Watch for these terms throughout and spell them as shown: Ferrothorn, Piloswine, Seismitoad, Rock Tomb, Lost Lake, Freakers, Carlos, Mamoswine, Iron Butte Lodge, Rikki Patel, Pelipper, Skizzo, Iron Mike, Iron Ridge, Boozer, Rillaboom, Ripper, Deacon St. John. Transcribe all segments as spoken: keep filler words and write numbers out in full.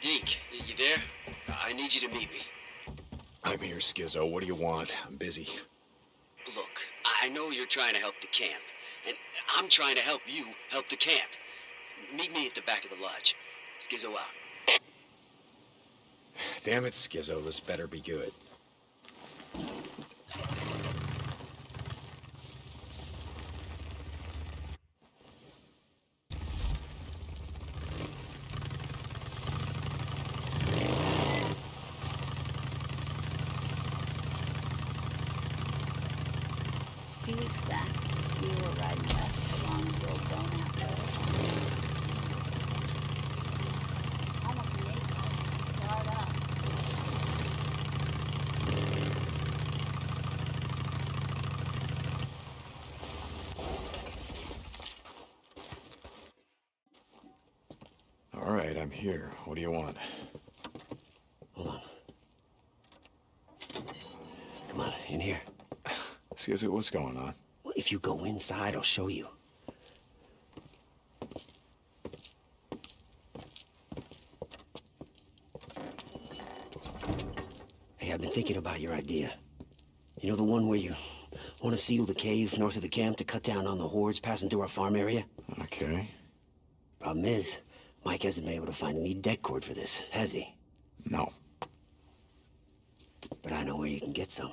Deke, you there? I need you to meet me. I'm here, Skizzo. What do you want? I'm busy. Look, I know you're trying to help the camp, and I'm trying to help you help the camp. Meet me at the back of the lodge. Skizzo out. Damn it, Skizzo. This better be good. A few weeks back, we were riding west along the old Donut Road. Almost made it start up. All right, I'm here. What do you want? Hold on. Come on, in here. Skizzo, what's going on? Well, if you go inside, I'll show you. Hey, I've been thinking about your idea. You know the one where you want to seal the cave north of the camp to cut down on the hordes passing through our farm area? Okay. Problem is, Mike hasn't been able to find any deck cord for this, has he? No. But I know where you can get some.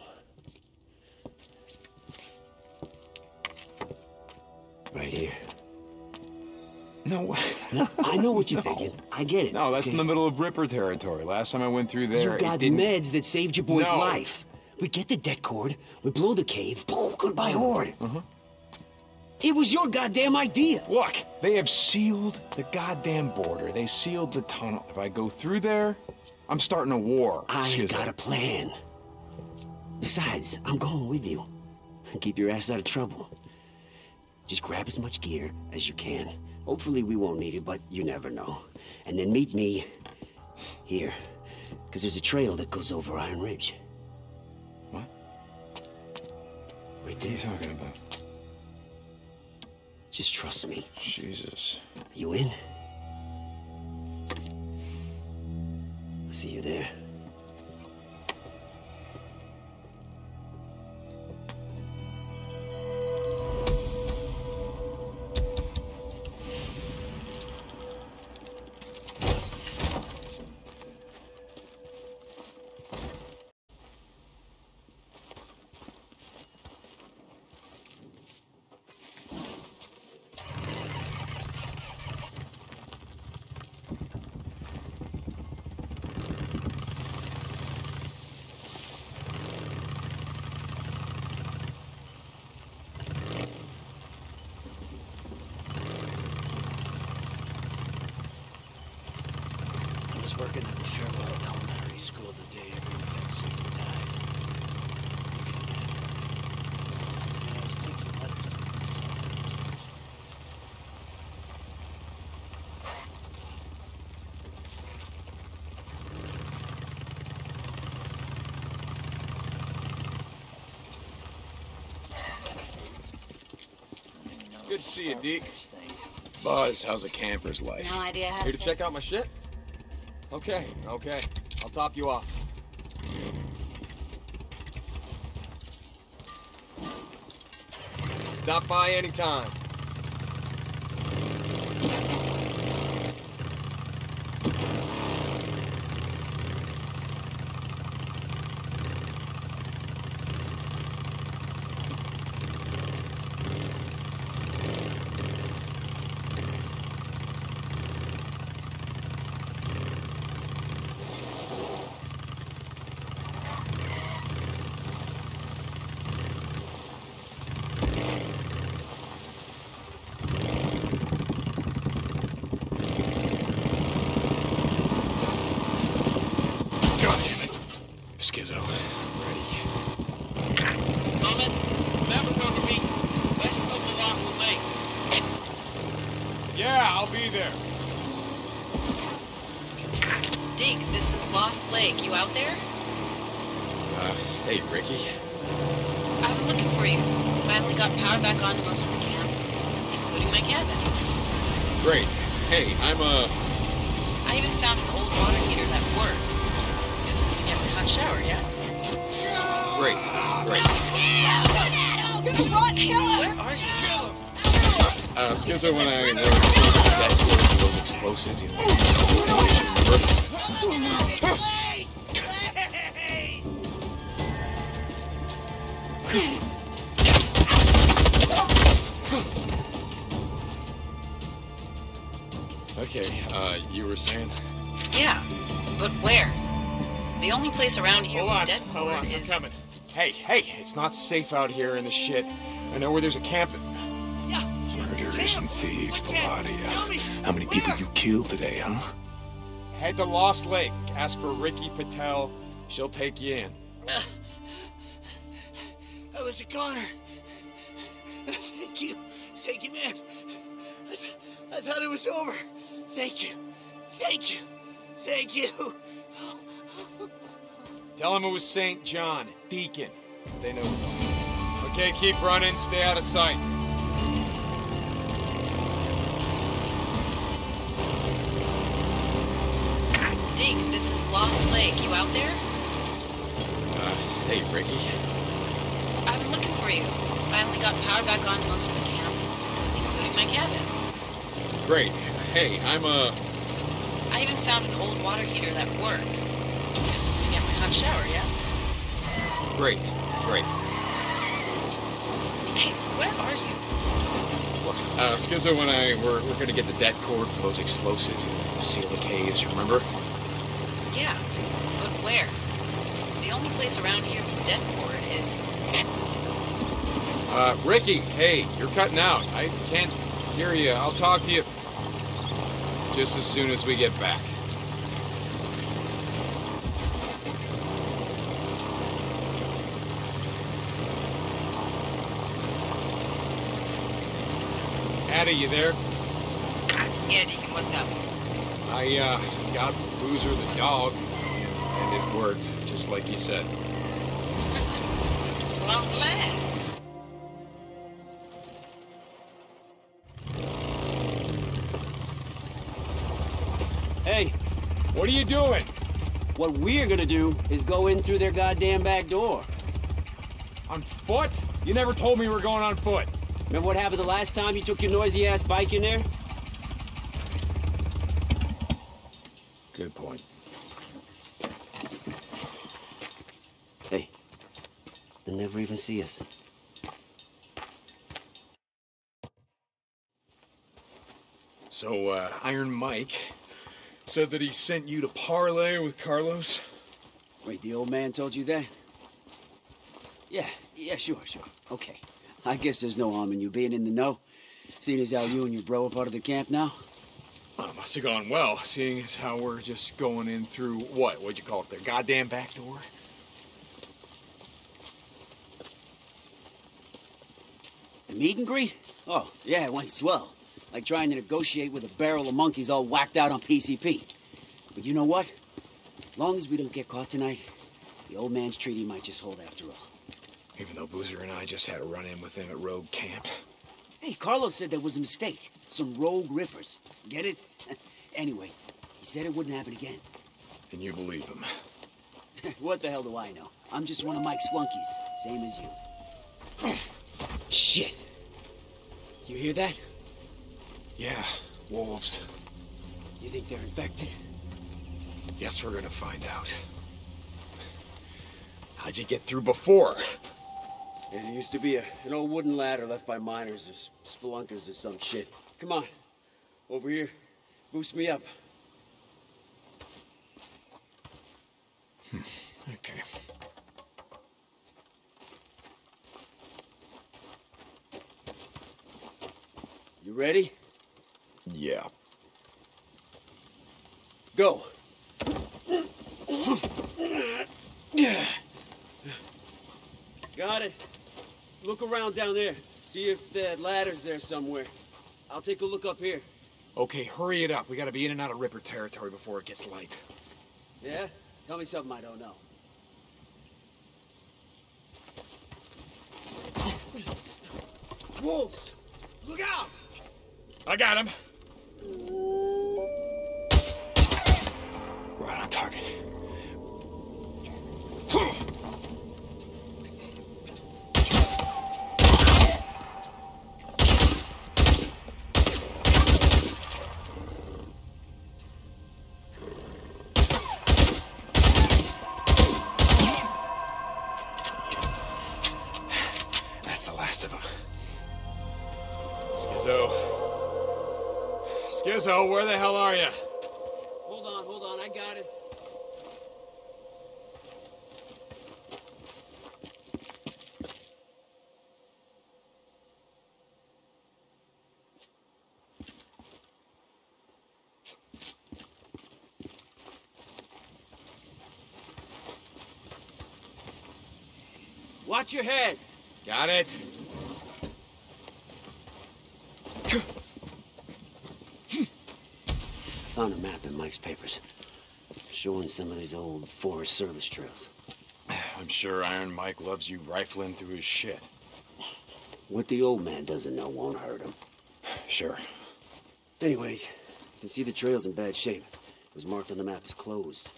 Right here. No, no, I know what you're no. thinking. I get it. No, that's okay. In the middle of Ripper territory. Last time I went through there, you got it didn't... meds that saved your boy's no. life. We get the debt cord, we blow the cave, boom, goodbye horde. Uh-huh. It was your goddamn idea. Look, they have sealed the goddamn border. They sealed the tunnel. If I go through there, I'm starting a war. I got a plan. Besides, I'm going with you. Keep your ass out of trouble. Just grab as much gear as you can. Hopefully we won't need it, but you never know. And then meet me here, because there's a trail that goes over Iron Ridge. What? Right there. What are you talking about? Just trust me. Jesus. You in? I'll see you there. Working at the Sherwood Elementary School the day everyone got sick and died. And I was taking letters to the school. Good to see you, Deke. Buzz, how's a camper's life? No idea how. Here to check out my shit? Okay, okay. I'll top you off. Stop by anytime. Skizzo, ready. Comment, remember where we're meeting, west of the Lost Lake. Yeah, I'll be there. Deke, this is Lost Lake. You out there? Uh, hey, Rikki. I've been looking for you. Finally got power back on to most of the camp, including my cabin. Great. Hey, I'm, uh... I even found an old water Kill him! Where are you? Kill him! Uh, Skizzo, when I went back those explosives, you know, you remember? Play! Play! Okay, uh, you were saying? Yeah, but where? The only place around here with dead color is... Coming. Hey, hey, it's not safe out here in the shit. I know where there's a camp that... Murderers and thieves, the lot of you. How many people you killed today, huh? Head to Lost Lake. Ask for Rikki Patel. She'll take you in. Uh, I was a goner. Thank you. Thank you, man. I, th I thought it was over. Thank you. Thank you. Thank you. Tell him it was Saint John, Deacon. They know who. Okay, keep running. Stay out of sight. Deke, this is Lost Lake. You out there? Uh, hey, Rikki. I've been looking for you. Finally got power back on most of the camp, including my cabin. Great. Hey, I'm, uh... I even found an old water heater that works. I guess I'm gonna get my hot shower, yeah? Great. Great. Hey, where are you? Look, uh, Skizzo and I, we're, we're gonna get the deck cord for those explosives and seal the caves, remember? Yeah, but where? The only place around here with dead cord is... Uh, Rikki, hey, you're cutting out. I can't hear you. I'll talk to you just as soon as we get back. Addie, you there? Yeah, Deacon, what's up? I, uh... got Boozer the dog, and it worked, just like he said. Well, I'm glad. Hey, what are you doing? What we're gonna do is go in through their goddamn back door. On foot? You never told me we were going on foot. Remember what happened the last time you took your noisy ass bike in there? Good point. Hey, they'll never even see us. So, uh, Iron Mike said that he sent you to parlay with Carlos? Wait, the old man told you that? Yeah, yeah, sure, sure. Okay. I guess there's no harm in you being in the know, seeing as how you and your bro are part of the camp now. Well, it must have gone well, seeing as how we're just going in through, what, what'd you call it, their goddamn back door? The meet and greet? Oh, yeah, it went swell. Like trying to negotiate with a barrel of monkeys all whacked out on P C P. But you know what? Long as we don't get caught tonight, the old man's treaty might just hold after all. Even though Boozer and I just had a run-in with him at Rogue Camp. Hey, Carlos said there was a mistake. Some rogue rippers. Get it? Anyway, he said it wouldn't happen again. And you believe him? What the hell do I know? I'm just one of Mike's flunkies, same as you. Shit. You hear that? Yeah, wolves. You think they're infected? Guess we're gonna find out. How'd you get through before? Yeah, there used to be a, an old wooden ladder left by miners or spelunkers or some shit. Come on, over here, boost me up. Hmm. Okay. You ready? Yeah. Go. Got it. Look around down there. See if that ladder's there somewhere. I'll take a look up here. Okay, hurry it up. We gotta be in and out of Ripper territory before it gets light. Yeah? Tell me something I don't know. Wolves! Look out! I got him! Right on target. Skizzo, where the hell are you? Hold on, hold on, I got it. Watch your head. Got it. Found a map in Mike's papers, showing some of these old Forest Service trails. I'm sure Iron Mike loves you rifling through his shit. What the old man doesn't know won't hurt him. Sure. Anyways, you can see the trail's in bad shape. It was marked on the map as closed.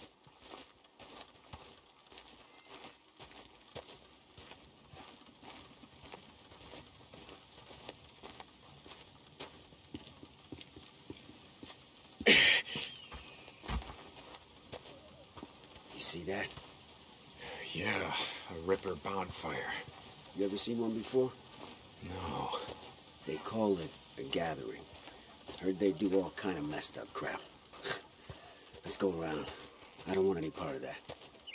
Ripper bonfire. You ever seen one before? No. They call it a gathering. Heard they do all kind of messed up crap. Let's go around. I don't want any part of that.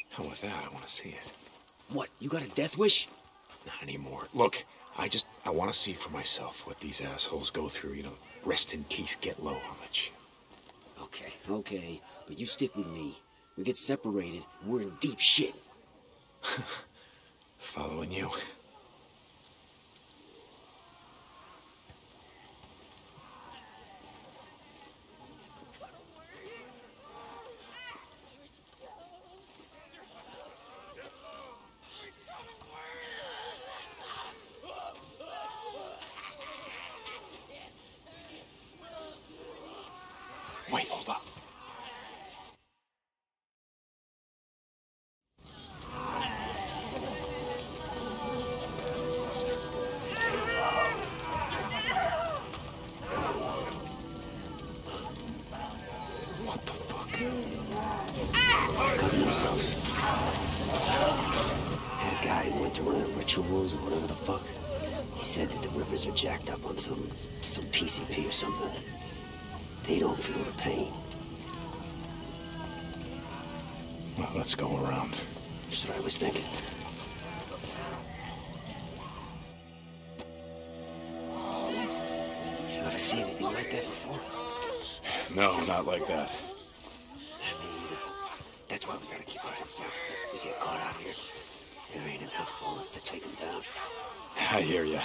How about that? I want to see it. What? You got a death wish? Not anymore. Look, I just... I want to see for myself what these assholes go through. You know, rest in case get low on that shit. Okay, okay. But you stick with me. We get separated, we're in deep shit. Following you. Wait, hold up. Jacked up on some some P C P or something. They don't feel the pain. Well, let's go around. That's what I was thinking. You ever seen anything like that before? No, not like that. That's why we gotta keep our heads down. We get caught out here. There ain't enough bullets to take them down. I hear ya.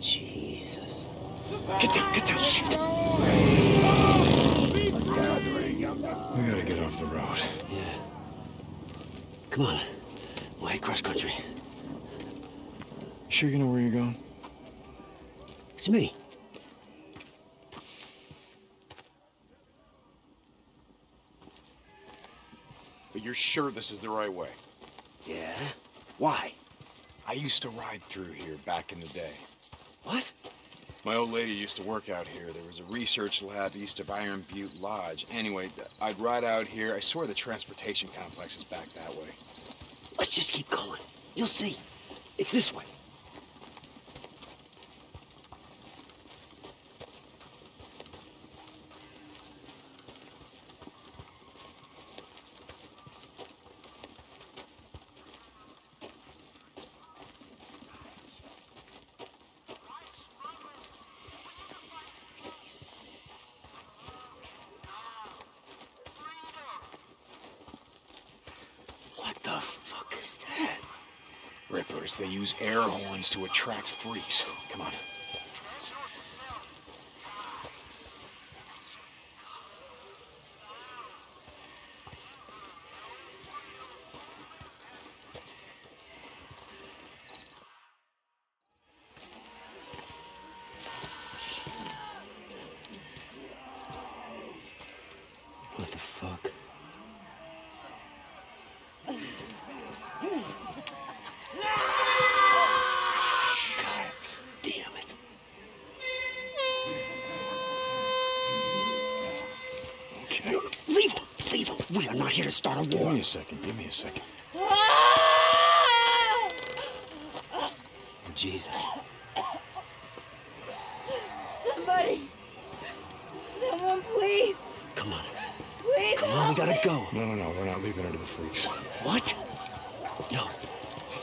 Jesus. Get down, get down, shit! We gotta get off the road. Yeah. Come on. We'll head cross country. Sure you know where you're going? It's me. But you're sure this is the right way? Yeah. Why? I used to ride through here back in the day. What? My old lady used to work out here. There was a research lab east of Iron Butte Lodge. Anyway, I'd ride out here. I swear the transportation complex is back that way. Let's just keep going. You'll see. It's this way. What the fuck is that? Rippers, they use air horns to attract freaks. Come on. not here to start a war. Give me a second. Give me a second. Oh, Jesus. Somebody. Someone, please. Come on. Please. Come on, we gotta go. No, no, no. We're not leaving her to the freaks. What? No.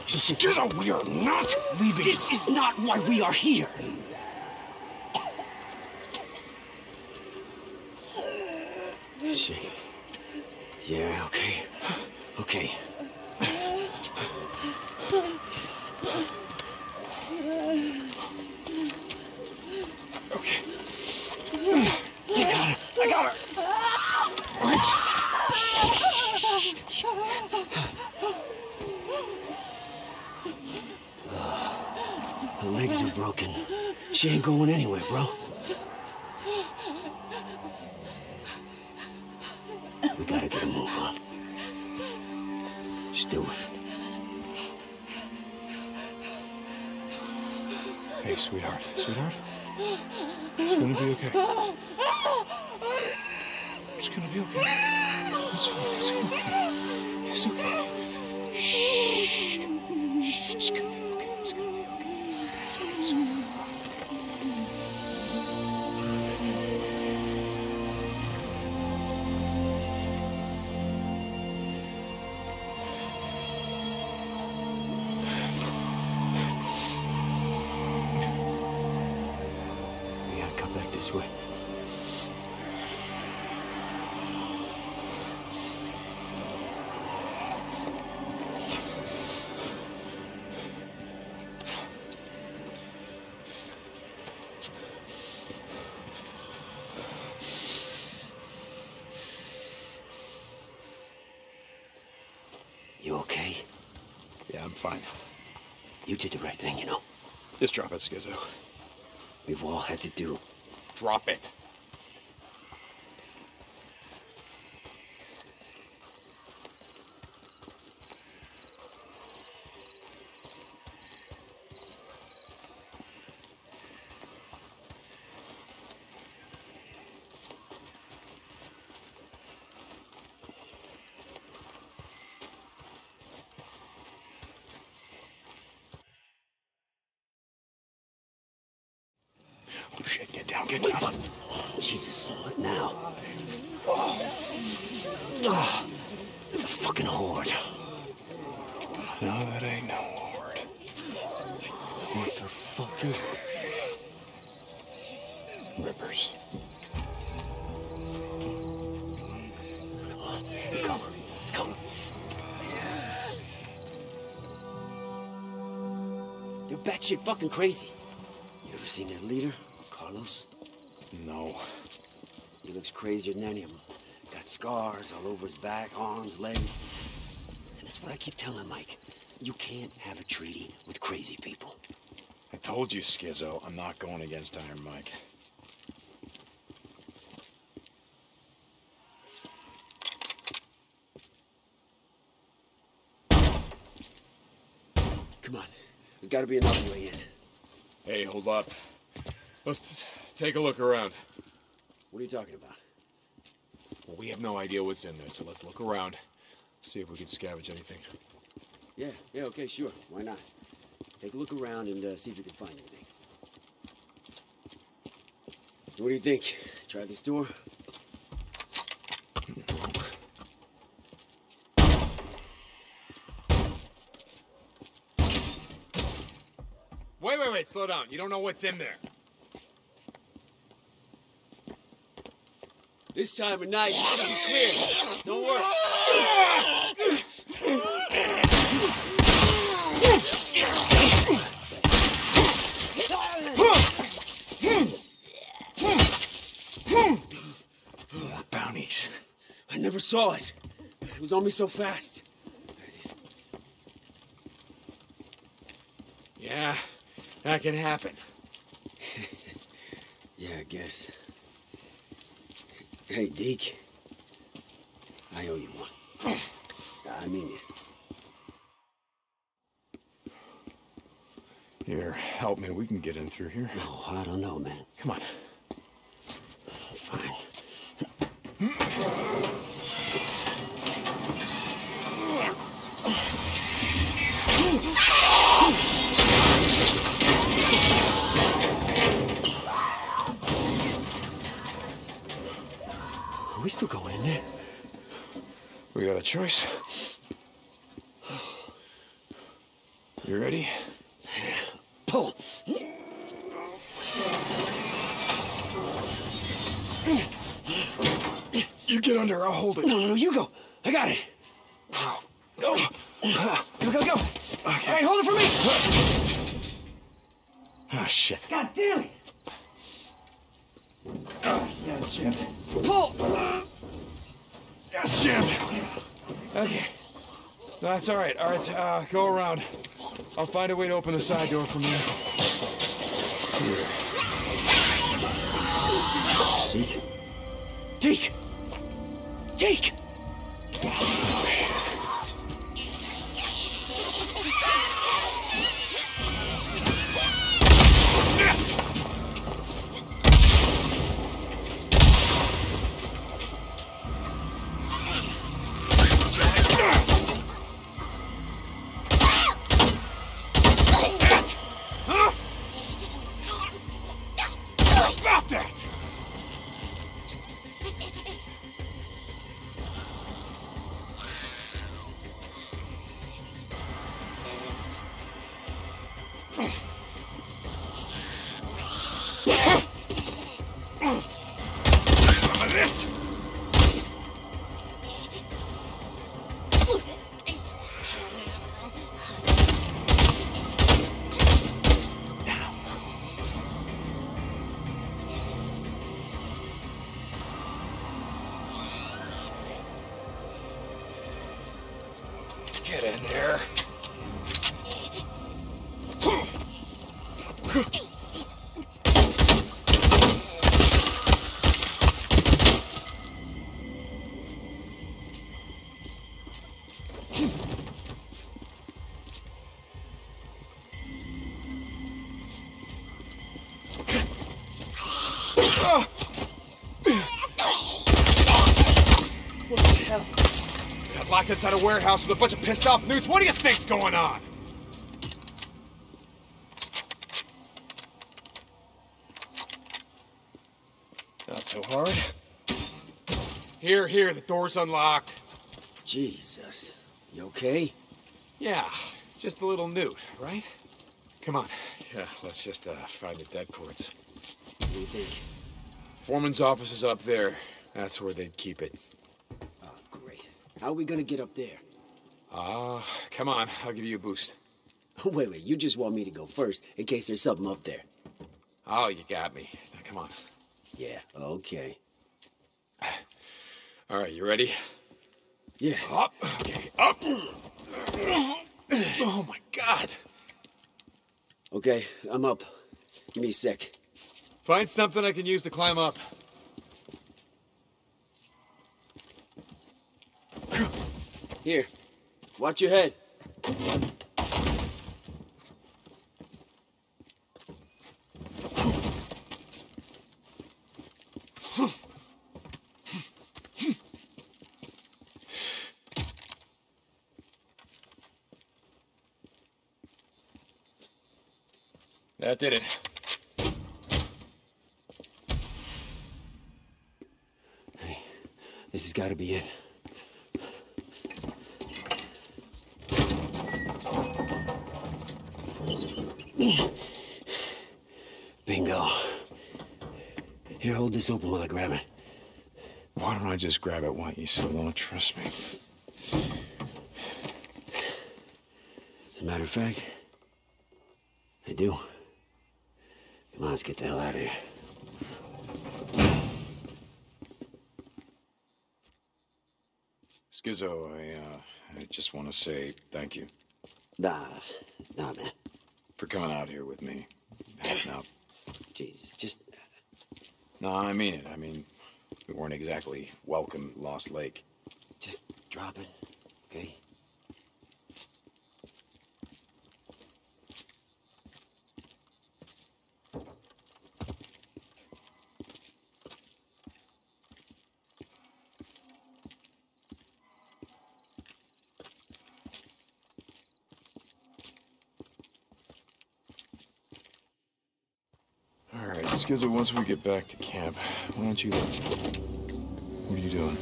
This is Skizzo, we are not leaving. This is not why we are here. Shit. Yeah, okay. Okay. Okay. You got her. I got her. What? Shh, shh, shh. Uh, her legs are broken. She ain't going anywhere, bro. We gotta get a move on. Just do it. Hey, sweetheart. Sweetheart? It's gonna be okay. It's gonna be okay. It's fine. It's okay. It's okay. Shh. Shh. It's gonna be okay. It's gonna be okay. It's okay. It's okay. Fine. You did the right thing, you know. Just drop it, Skizzo. We've all had to do. Drop it. Shit fucking crazy. You ever seen their leader, Carlos? No. He looks crazier than any of them. Got scars all over his back, arms, legs. And that's what I keep telling Mike. You can't have a treaty with crazy people. I told you, Skizzo, I'm not going against Iron Mike. Come on. There's gotta be another way in. Hey, hold up. Let's take a look around. What are you talking about? Well, we have no idea what's in there, so let's look around. See if we can scavenge anything. Yeah, yeah, okay, sure. Why not? Take a look around and uh, see if you can find anything. What do you think? Try this door? Wait, slow down. You don't know what's in there. This time of night, it's gonna be clear. Don't worry. Bounties. I never saw it. It was on me so fast. Yeah. That can happen. Yeah, I guess. Hey, Deke. I owe you one. I mean it. Here, help me. We can get in through here. No, I don't know, man. Come on. Fine. a choice. You ready? Pull. You get under, I'll hold it. No, no, no, you go. I got it. Go. Go, go, go. Okay. All right, hold it for me. Oh, shit. God damn it. Oh, yeah, it's jammed. Pull. Yes, jammed. Okay. No, that's all right. All right, uh, go around. I'll find a way to open the side door from there. Here. Deke? Deke! Deke! Oh, shit. Yes! Get in there. Inside a warehouse with a bunch of pissed off newts. What do you think's going on? Not so hard. Here, here, the door's unlocked. Jesus. You okay? Yeah, just a little newt, right? Come on. Yeah, let's just uh, find the dead cords. What do you think? Foreman's office is up there. That's where they'd keep it. How are we gonna get up there? Ah, uh, come on, I'll give you a boost. Wait, wait, you just want me to go first, in case there's something up there. Oh, you got me. Now, come on. Yeah, okay. All right, you ready? Yeah. Up, okay, up! Oh my God! Okay, I'm up. Give me a sec. Find something I can use to climb up. Here, watch your head. That did it. Hey, this has got to be it. Bingo. Here, hold this open while I grab it. Why don't I just grab it while you still don't trust me? As a matter of fact, I do. Come on, let's get the hell out of here. Skizzo, I, uh, I just want to say thank you. Nah, nah, man. For coming out here with me, helping out. Jesus, just... No, I mean it. I mean, we weren't exactly welcome at Lost Lake. Just drop it, okay? Skizzo, once we get back to camp, why don't you... What are you doing?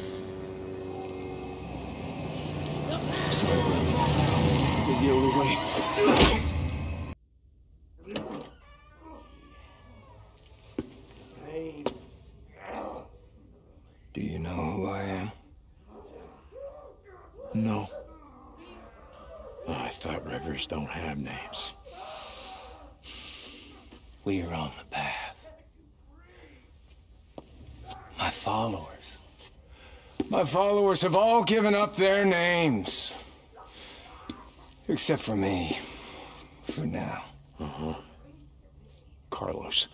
I'm sorry, brother. It was the only way. Do you know who I am? No. I thought rivers don't have names. We are on the path. My followers. My followers have all given up their names. Except for me. For now. Uh-huh. Carlos.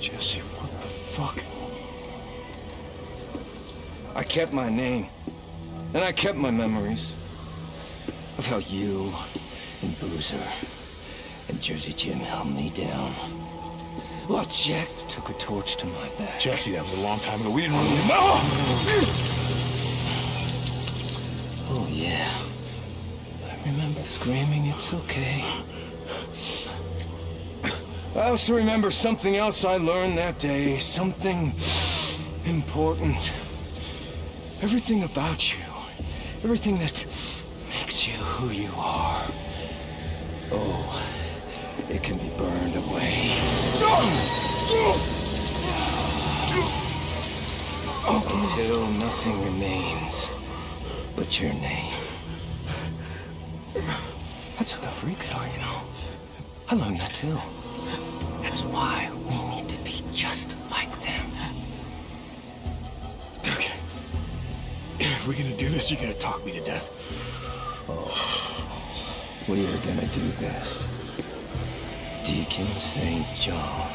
Jesse, what the fuck? I kept my name, and I kept my memories of how you and Boozer and Jersey Jim held me down. Well, Jack took a torch to my back. Jesse, that was a long time ago. We didn't really... Oh! Oh, yeah. I remember screaming, it's okay. I also remember something else I learned that day. Something important. Everything about you. Everything that makes you who you are. Oh, it can be burned away. Until nothing remains but your name. That's what the freaks are, you know. I learned that too. That's why we need to be just like them. Okay. If we're gonna do this, you're gonna talk me to death. Oh. We are gonna do this. Deacon Saint John.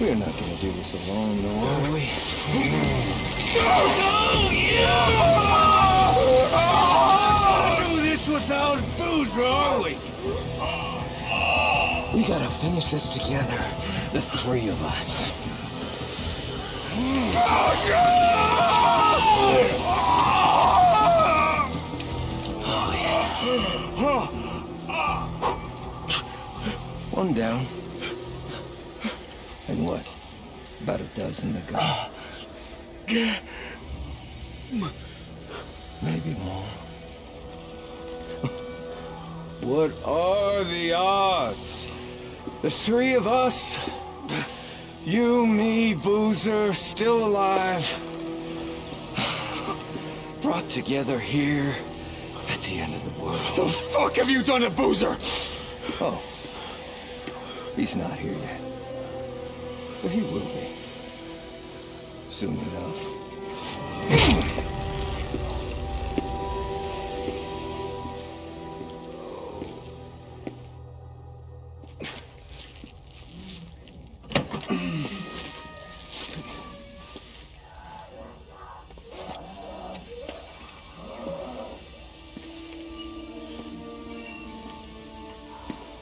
We are not gonna do this alone, though, are we? Oh, yeah! Oh! We can't do this without Boozer, are we? We gotta finish this together, the three of us. Oh, yeah. One down. And what? About a dozen to go. Maybe more. What are the odds? The three of us, you, me, Boozer, still alive, brought together here at the end of the world. What the fuck have you done to Boozer? Oh, he's not here yet, but he will be soon enough.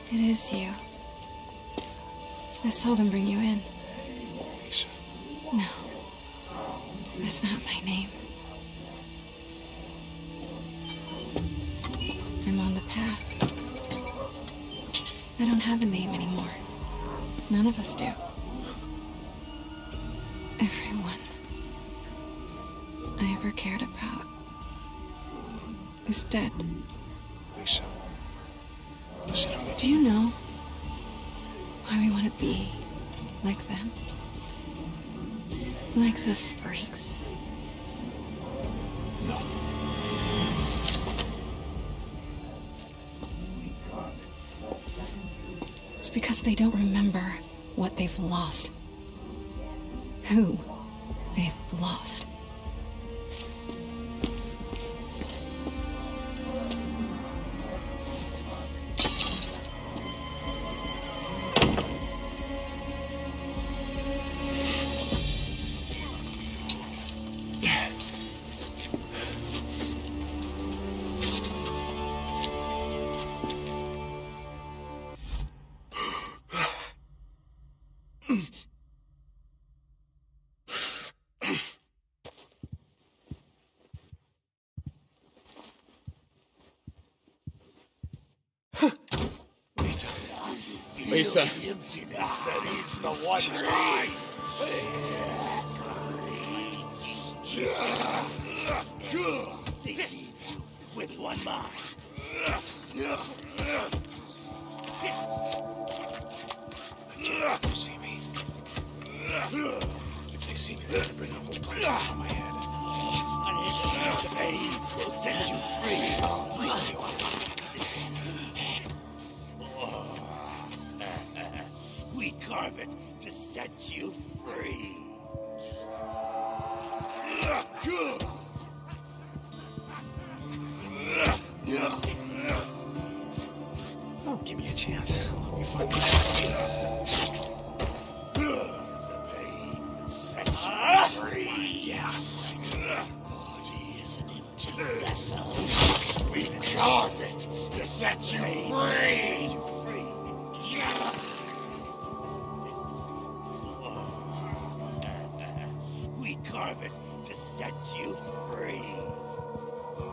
It is you. I saw them bring you in. Lisa. No. That's not my name. I'm on the path. I don't have a name anymore. None of us do. Everyone I ever cared about is dead. Lisa. Do you know why we want to be like them? Like the freaks? No. It's because they don't remember what they've lost. Who they've lost. Lisa. Emptiness that is the one right. With one mind. I can't let them see me. If they see me, they're gonna bring the whole place out of my head. The pain will set you free. Oh, we carve it to set you free. Oh, give me a chance. Let me find the pain will set you free. Yeah. Vessel. We carve it to set you free. Yeah. We carve it to set you free. What?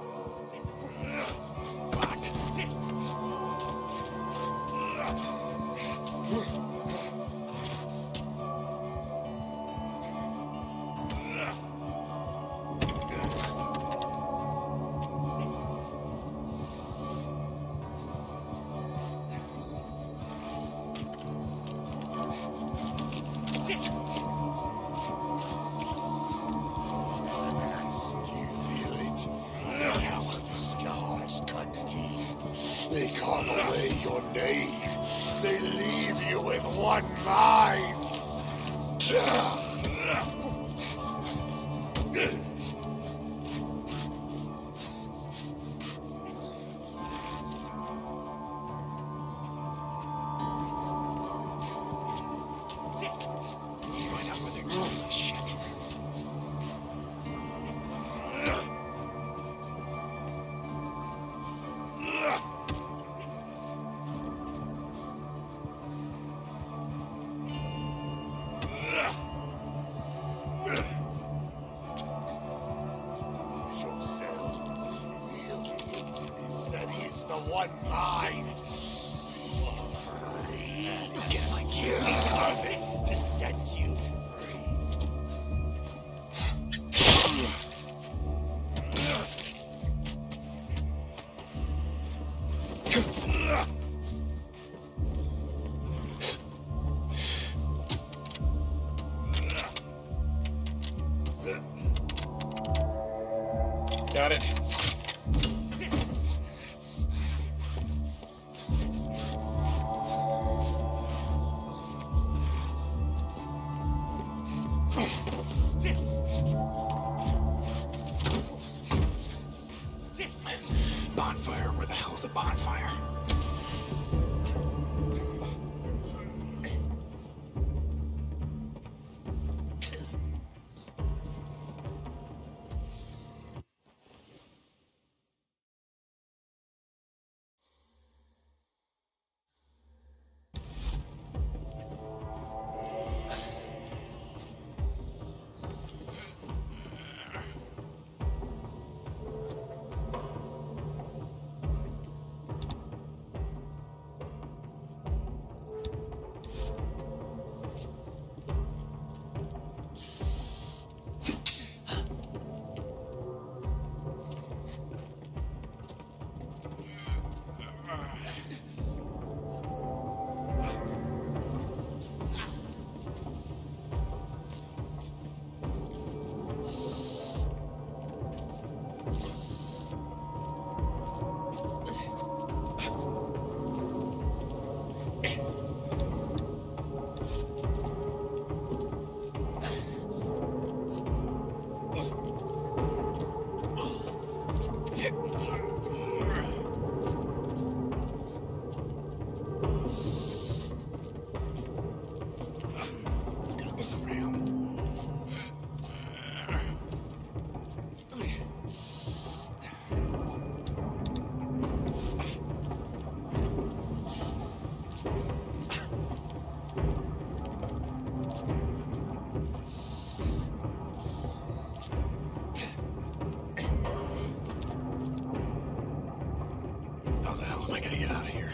How the hell am I gonna get out of here?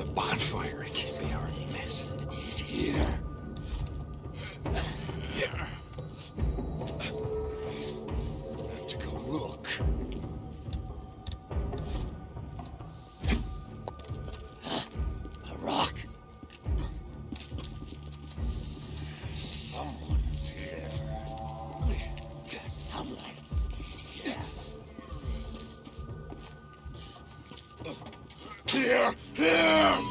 It's a bonfire. It can't be hard to miss. He's here. Here. I have to go look. Huh? A rock. Someone's here. Someone is here. Here! Here!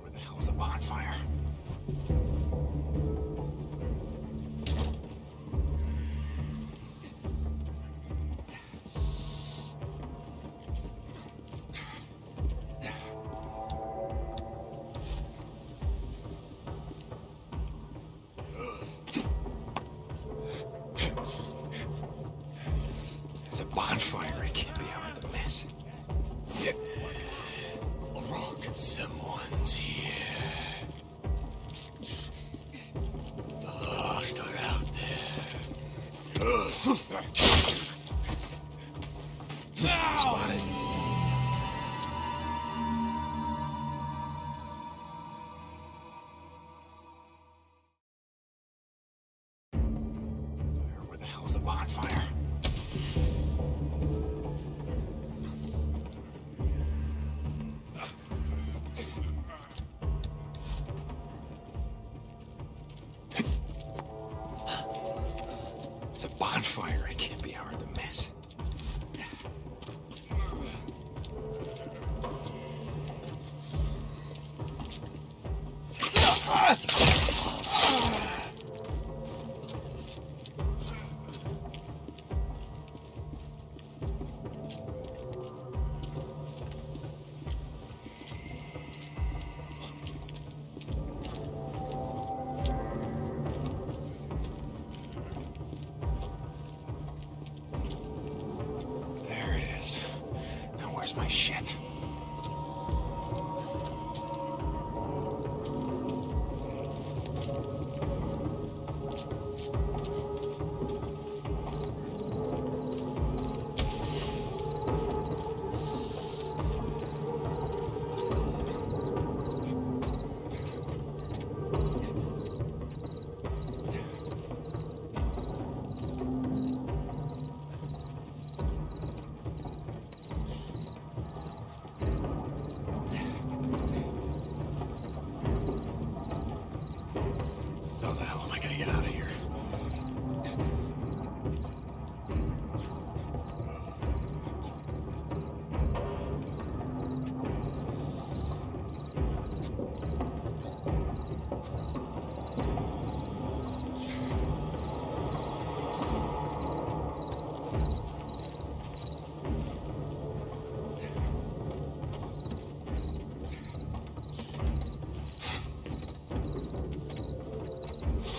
Where the hell was a bonfire? Bonfire, it can't be hard to miss. Yeah. A rock. Someone's here. The lost are out there. No! Spotted. Fire, where the hell is the bonfire? It's a bonfire. It can't be hard to miss. Where's my shit?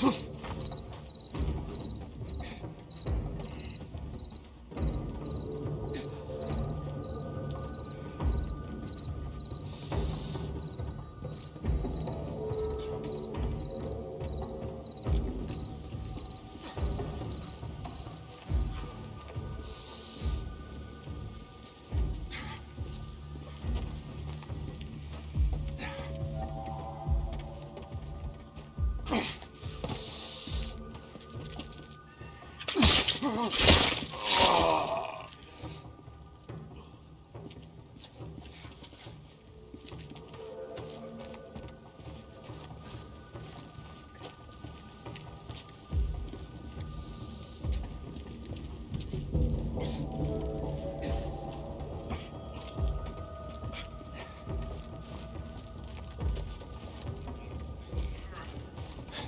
Oh.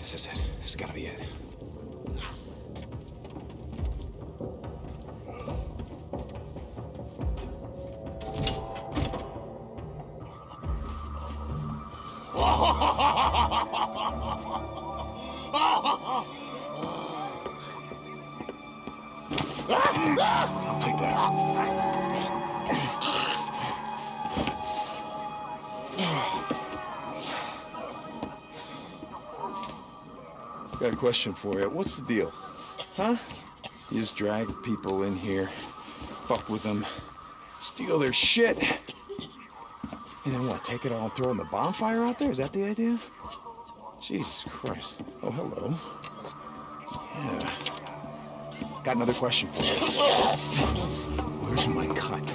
This is it. This has got to be it. I'll take that. Got a question for you. What's the deal? Huh? You just drag people in here, fuck with them, steal their shit, and then what, take it all and throw in the bonfire out there? Is that the idea? Jesus Christ. Oh, hello. Yeah. Got another question for you. Where's my cut?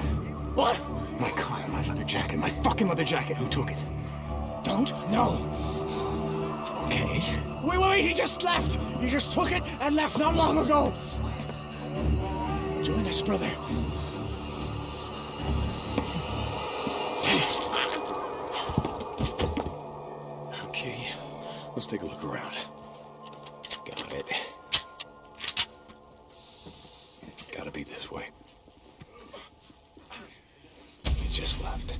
What? My cut, my leather jacket, my fucking leather jacket. Who took it? Don't know. Okay. Wait, wait, he just left! He just took it and left not long ago! Join us, brother. Okay, let's take a look around. Got it. Gotta be this way. He just left.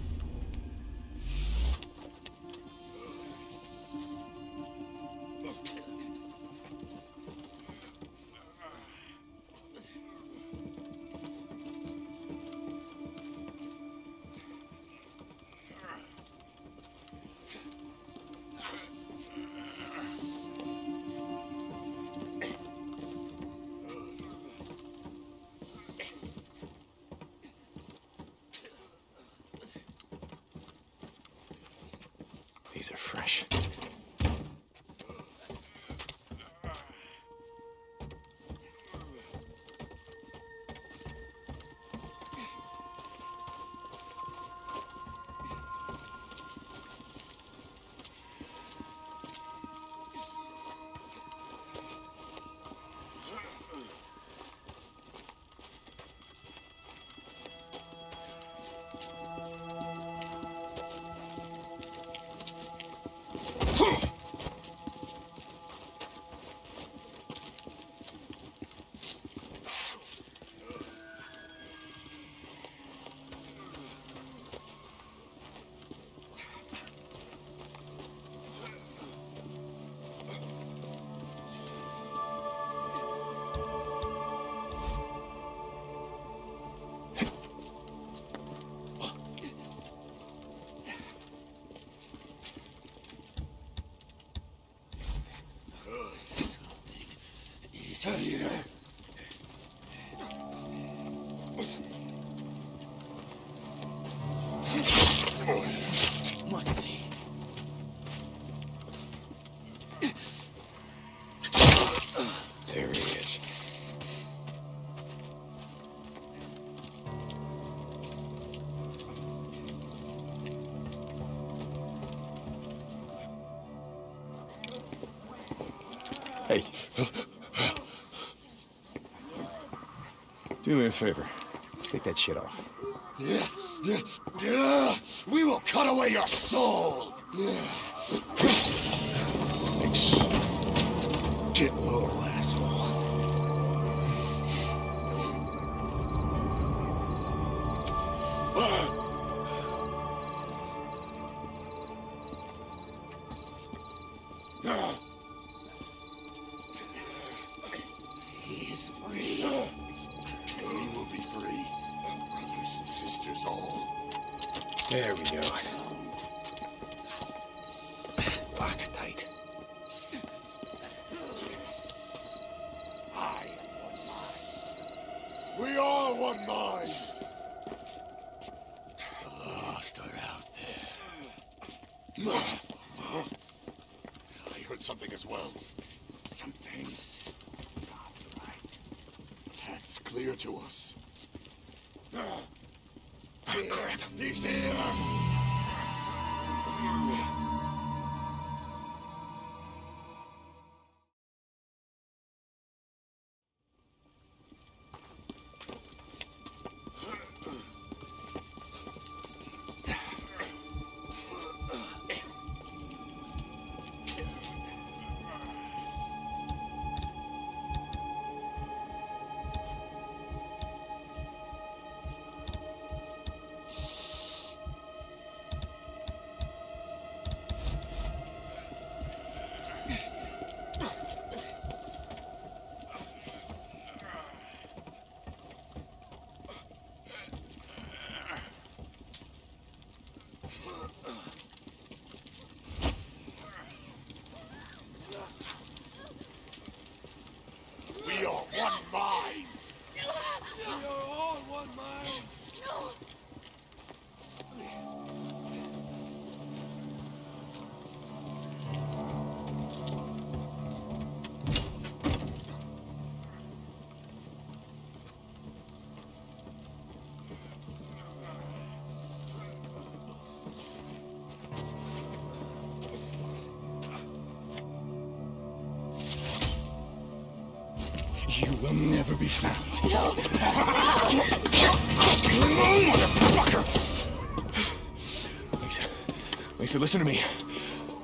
These are fresh. There he is. Hey. Do me a favor. Take that shit off. Yeah, yeah, yeah. We will cut away your soul. Yeah. Thanks. Get low, asshole. will never be found. Quick, you motherfucker! Lisa, Lisa, listen to me.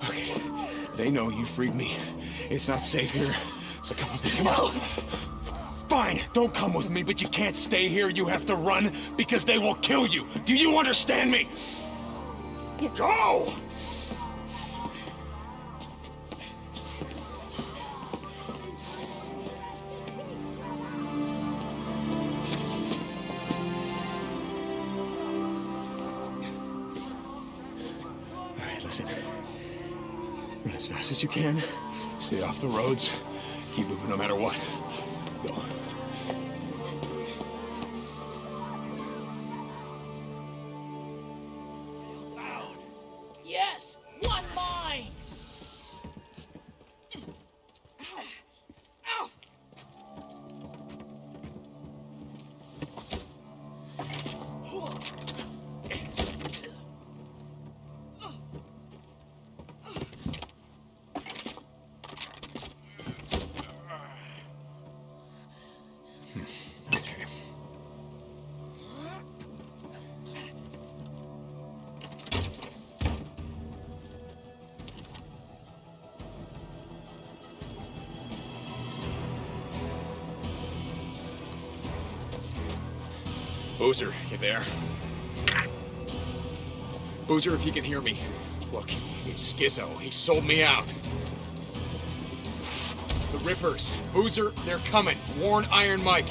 Okay, they know you freed me. It's not safe here, so come on, come on. Fine, don't come with me, but you can't stay here. You have to run because they will kill you. Do you understand me? Go! As fast as you can, stay off the roads, keep moving no matter what. Go. Yes! One mine! Ow. Ow. Boozer, you there? Boozer, if you can hear me. Look, it's Skizzo. He sold me out. The Rippers. Boozer, they're coming. Warn Iron Mike.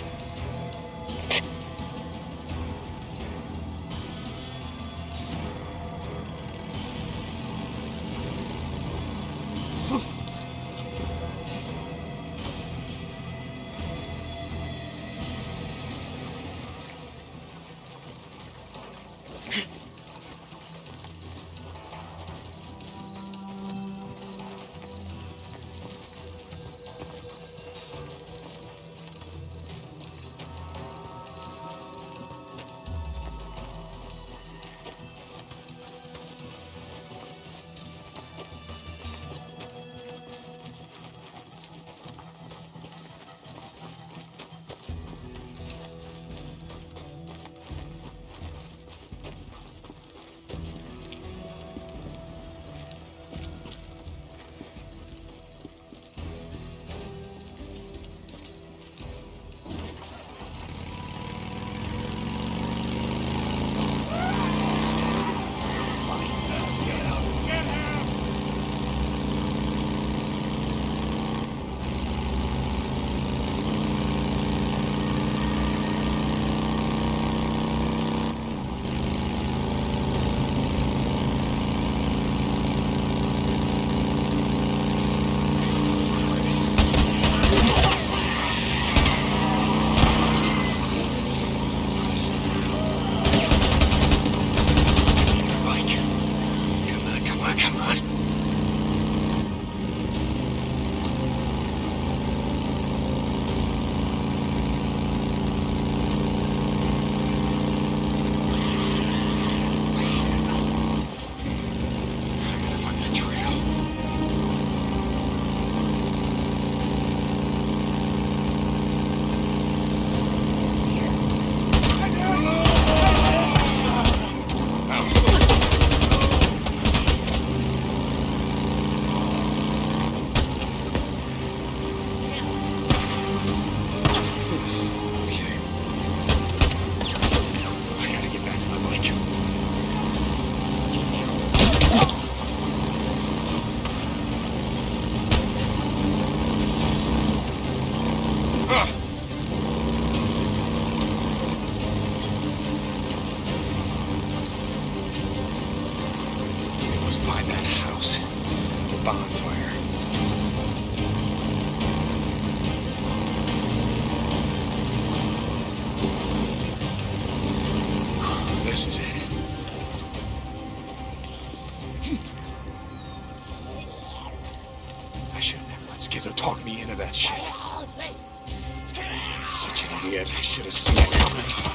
Skizzo talked me into that shit. Such an idiot. I should have seen it coming. How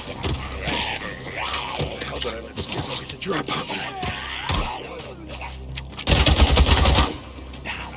the hell did I let Skizzo get the drop on me? Down.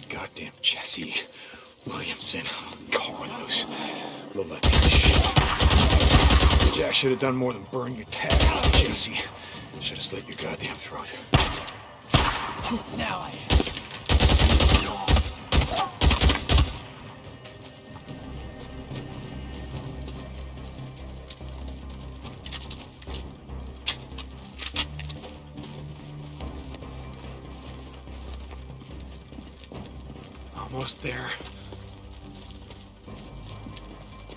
Stupid goddamn Jesse, Williamson, Carlos. The left shit. Jack should have done more than burn your tab out, Jesse. Should have slit your goddamn throat. Now I am. Almost there.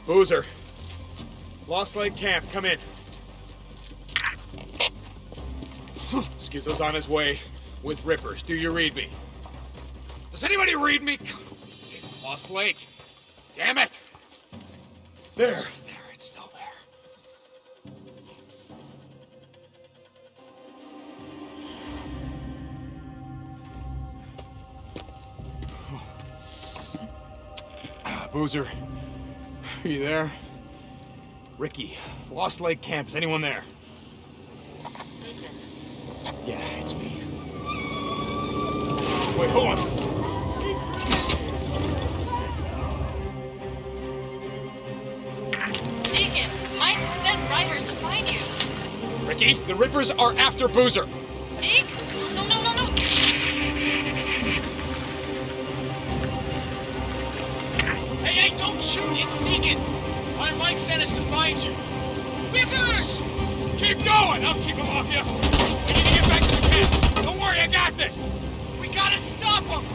Boozer. Lost Lake camp, come in. Skizzo's on his way with Rippers. Do you read me? Does anybody read me? Lost Lake. Damn it! There, there, it's still there. Boozer, are you there? Rikki, Lost Lake camp, is anyone there? Deacon. Yeah, it's me. Wait, hold on. Deacon, Mike sent riders to find you. Rikki, the Rippers are after Boozer. Deacon? Shoot, it's Deacon! Iron Mike sent us to find you. Rippers! Keep going! I'll keep him off you. We need to get back to the camp. Don't worry, I got this! We gotta stop him!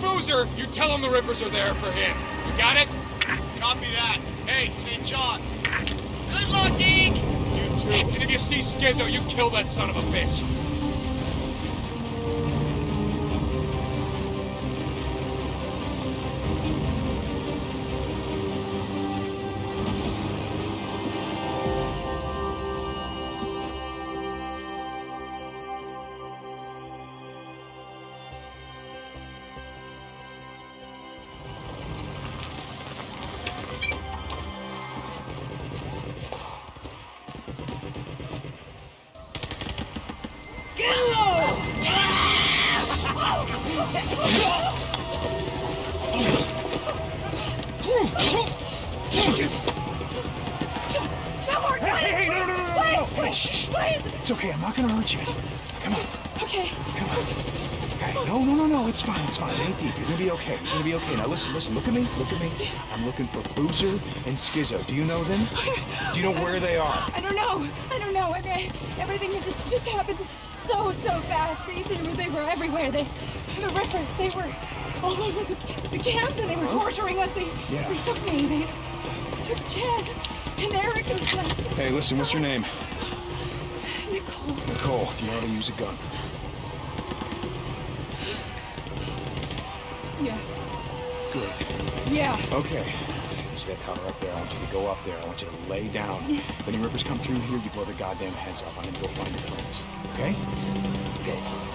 Boozer, you tell him the Rippers are there for him. You got it? Copy that. Hey, Saint John. Good luck, Deke! You too. And if you see Skizzo, you kill that son of a bitch. Listen, look at me, look at me. I'm looking for Boozer and Skizzo. Do you know them? Do you know where they are? I don't know. I don't know. I mean, everything just, just happened so, so fast. They, they, were, they were everywhere. They, the Rippers, they were all over the, the camp, and they were torturing us. They, yeah. they took me. They, they took Chad and Eric. And, uh, hey, listen, what's your name? Nic Nicole, if you had to use a gun. Yeah. Good. Yeah. Okay. See that tower up there? I want you to go up there. I want you to lay down. If any rippers come through here, you blow their goddamn heads off. I need to go find your friends. Okay? Go. Oh.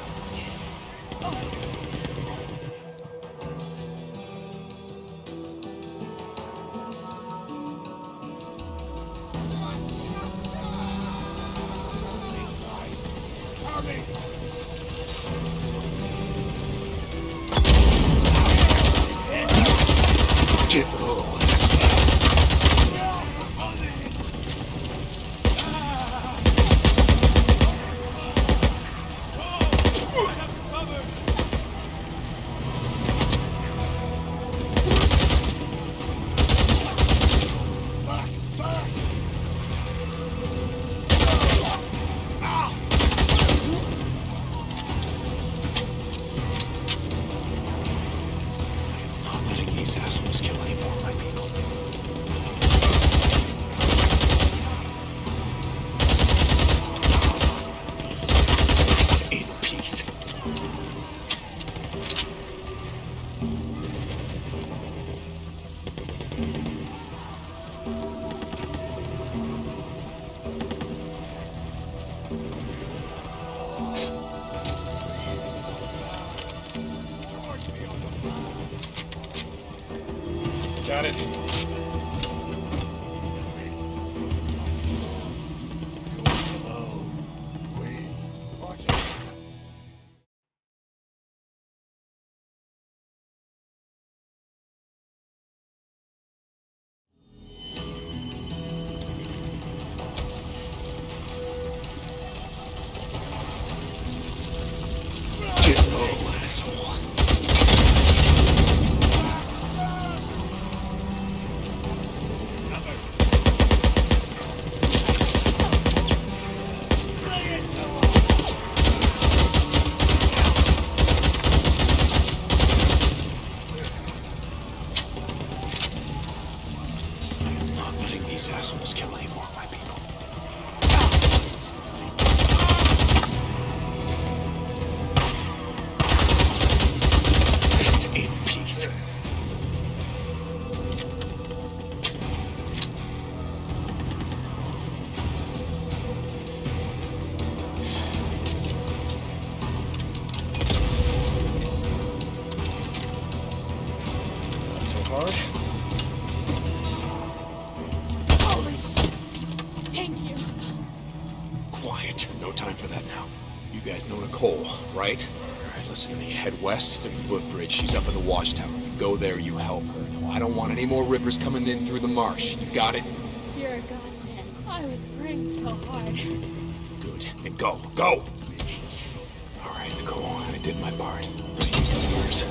West to the footbridge. She's up in the watchtower. You go there, you help her. No, I don't want any more rippers coming in through the marsh. You got it? You're a godsend. I was praying so hard. Good. Then go. Go! All right, Nicole. I did my part. Now you do yours.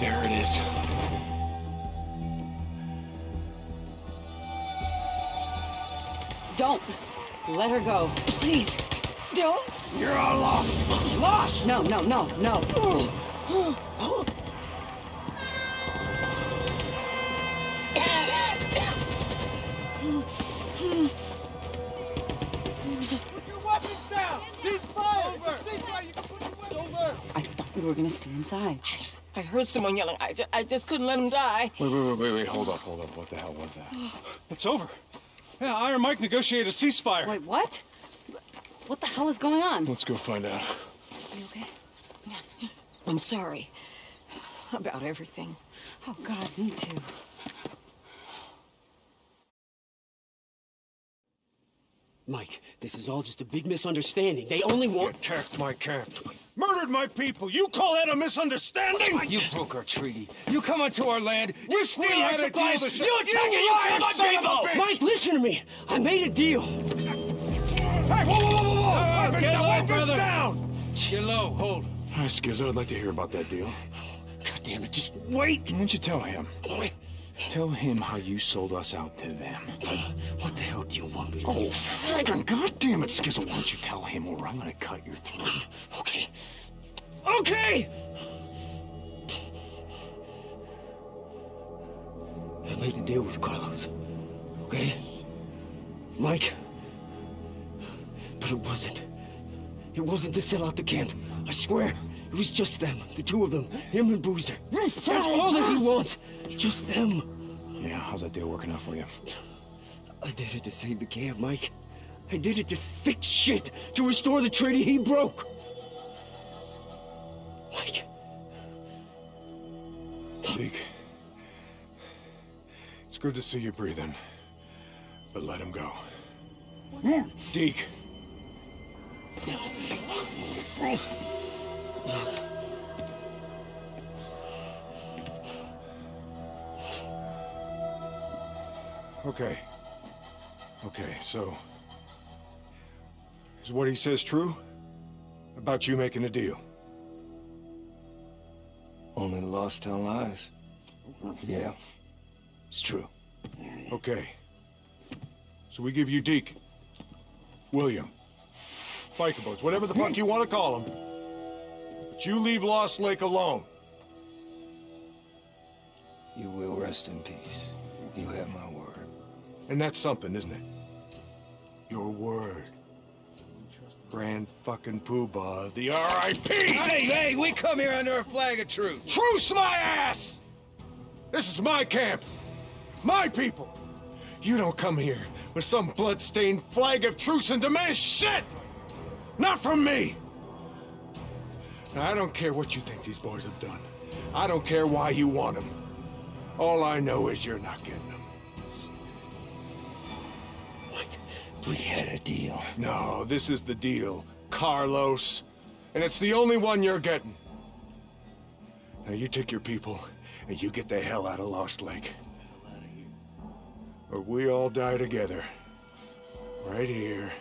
There it is. Don't let her go. Please, don't. You're all lost. Lost! No, no, no, no. Put your weapons down! Cease fire! Over. Cease fire! You can put your weapons over! I thought we were gonna stay inside. I, I heard someone yelling. I, ju I just couldn't let him die. Wait, wait, wait, wait, wait. Hold up, hold up. What the hell was that? It's over. Yeah, Iron Mike negotiated a ceasefire. Wait, what? What the hell is going on? Let's go find out. Are you okay? Yeah. I'm sorry about everything. Oh, God, me too. Mike, this is all just a big misunderstanding. They only want... You attacked my camp. Murdered my people. You call that a misunderstanding? Oh, you broke our treaty. You come onto our land. You steal we our supplies. You attack you and you kill my people. Mike, listen to me. I made a deal. Hey, whoa, whoa, whoa, whoa. Uh, weapons down, weapons down. Get low, hold. Hi, Skizzo. I'd like to hear about that deal. God damn it, just wait. Why don't you tell him? Wait. Tell him how you sold us out to them. What the hell do you want me to do? Oh, freaking goddammit, Skizzo. Why don't you tell him or I'm gonna cut your throat? Okay. Okay! I made a deal with Carlos, okay? Mike. But it wasn't. It wasn't to sell out the camp, I swear. It was just them, the two of them, him and Boozer. That's all that he wants, just them. Yeah, how's that deal working out for you? I did it to save the camp, Mike. I did it to fix shit, to restore the treaty he broke. Mike. Zeke, it's good to see you breathing, but let him go. Zeke. Okay. Okay, so... Is what he says true? About you making a deal? Only the lost tell lies. Yeah. It's true. Okay. So we give you Deke, William, biker boats, whatever the fuck you want to call them. You leave Lost Lake alone. You will rest in peace. You have my word. And that's something, isn't it? Your word. Grand fucking poobah, the R I P Hey, hey, we come here under a flag of truce. Truce my ass! This is my camp. My people. You don't come here with some bloodstained flag of truce and demand shit! Not from me! Now, I don't care what you think these boys have done. I don't care why you want them. All I know is you're not getting them. Mike, we had a deal. No, this is the deal, Carlos. And it's the only one you're getting. Now, you take your people, and you get the hell out of Lost Lake. Hell out of here. Or we all die together. Right here.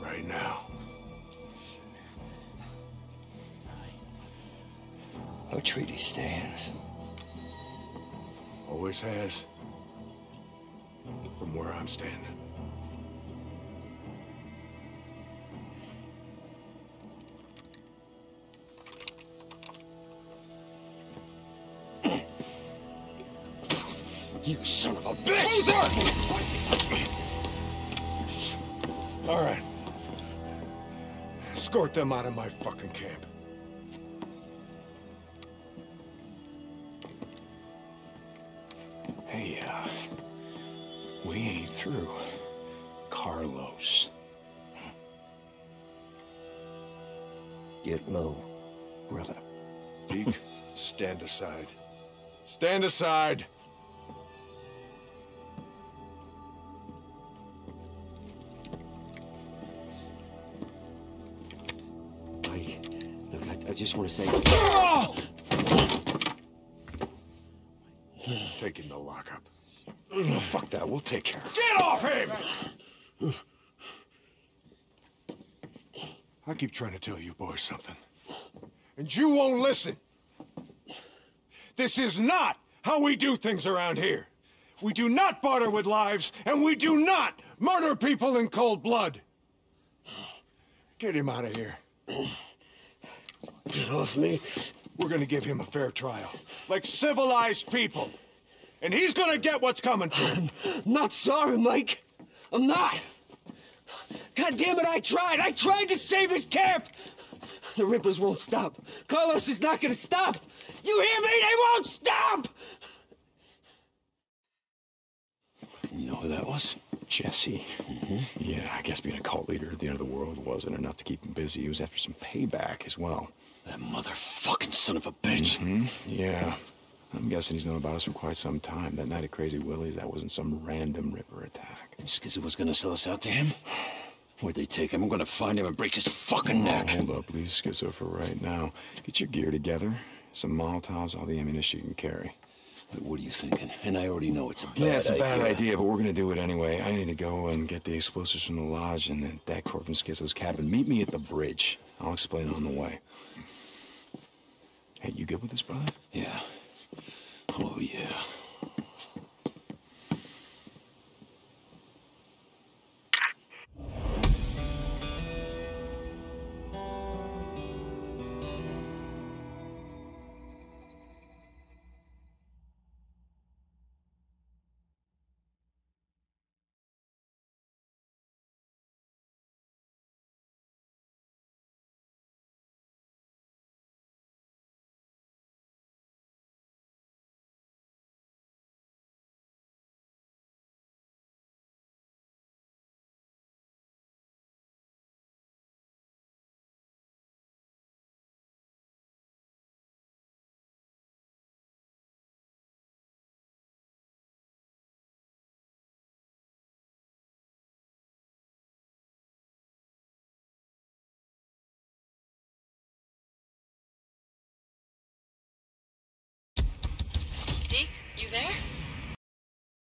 Right now. Our treaty stands. Always has. From where I'm standing. You son of a bitch! Loser! All right. Escort them out of my fucking camp. Hey, uh, we ain't through, Carlos. Get low, brother. Deke, stand aside. Stand aside! I, look, I, I just want to say... Ah! Taking the lockup. Oh, fuck that. We'll take care of it. Get off him! I keep trying to tell you boys something, and you won't listen. This is not how we do things around here. We do not barter with lives, and we do not murder people in cold blood. Get him out of here. Get off me. We're gonna give him a fair trial, like civilized people. And he's gonna get what's coming to him. I'm not sorry, Mike. I'm not. God damn it, I tried. I tried to save his camp. The Rippers won't stop. Carlos is not gonna stop. You hear me? They won't stop! You know who that was? Jesse. Mm-hmm. Yeah, I guess being a cult leader at the end of the world wasn't enough to keep him busy. He was after some payback as well. That motherfucking son of a bitch. Mm-hmm. Yeah. I'm guessing he's known about us for quite some time. That night at Crazy Willie's, that wasn't some random Ripper attack. And Skizzo was gonna sell us out to him? Where'd they take him? I'm gonna find him and break his fucking neck. Oh, hold up, leave Skizzo for right now. Get your gear together. Some Molotovs, all the ammunition you can carry. But what are you thinking? And I already know it's a bad idea. Yeah, it's a bad idea. idea, but we're gonna do it anyway. I need to go and get the explosives from the lodge and the, that corp from Schizo's cabin. Meet me at the bridge. I'll explain on the way. Hey, you good with this, brother? Yeah. Oh, yeah. Deke, you there?